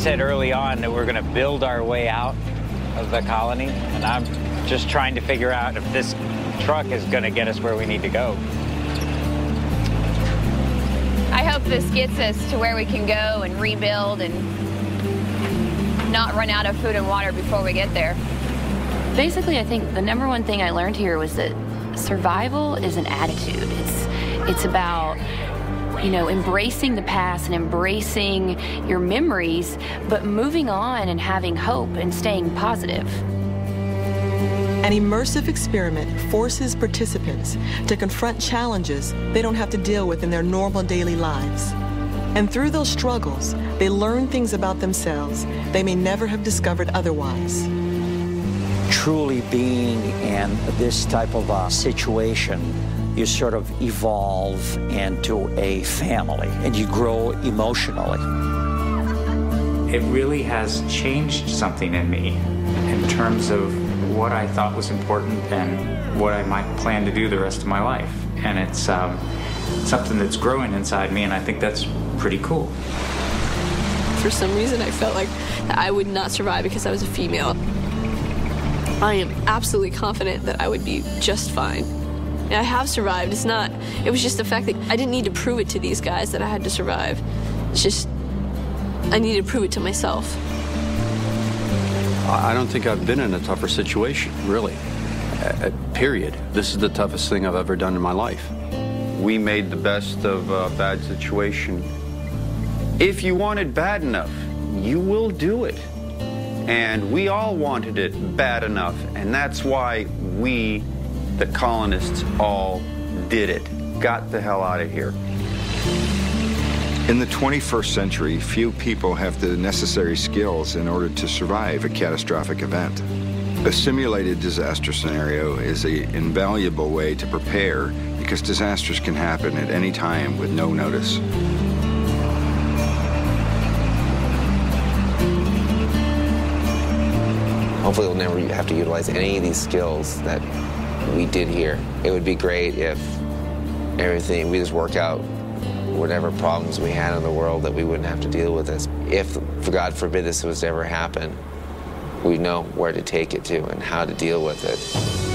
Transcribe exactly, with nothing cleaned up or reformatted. said early on that we're going to build our way out of the colony, and I'm just trying to figure out if this truck is going to get us where we need to go. I hope this gets us to where we can go and rebuild and not run out of food and water before we get there. Basically, I think the number one thing I learned here was that survival is an attitude. It's, it's about, you know, embracing the past and embracing your memories, but moving on and having hope and staying positive. An immersive experiment forces participants to confront challenges they don't have to deal with in their normal daily lives. And through those struggles, they learn things about themselves they may never have discovered otherwise. Truly being in this type of a situation, you sort of evolve into a family and you grow emotionally. It really has changed something in me in terms of what I thought was important and what I might plan to do the rest of my life. And it's um, something that's growing inside me, and I think that's pretty cool. For some reason, I felt like I would not survive because I was a female. I am absolutely confident that I would be just fine. And I have survived. It's not, it was just the fact that I didn't need to prove it to these guys that I had to survive. It's just, I needed to prove it to myself. I don't think I've been in a tougher situation, really, uh, period. This is the toughest thing I've ever done in my life. We made the best of a bad situation. If you want it bad enough, you will do it. And we all wanted it bad enough, and that's why we, the colonists, all did it. Got the hell out of here. In the twenty-first century, few people have the necessary skills in order to survive a catastrophic event. A simulated disaster scenario is an invaluable way to prepare because disasters can happen at any time with no notice. Hopefully we'll never have to utilize any of these skills that we did here. It would be great if everything, we just worked out whatever problems we had in the world, that we wouldn't have to deal with this. If, God forbid, this was to ever happen, we'd know where to take it to and how to deal with it.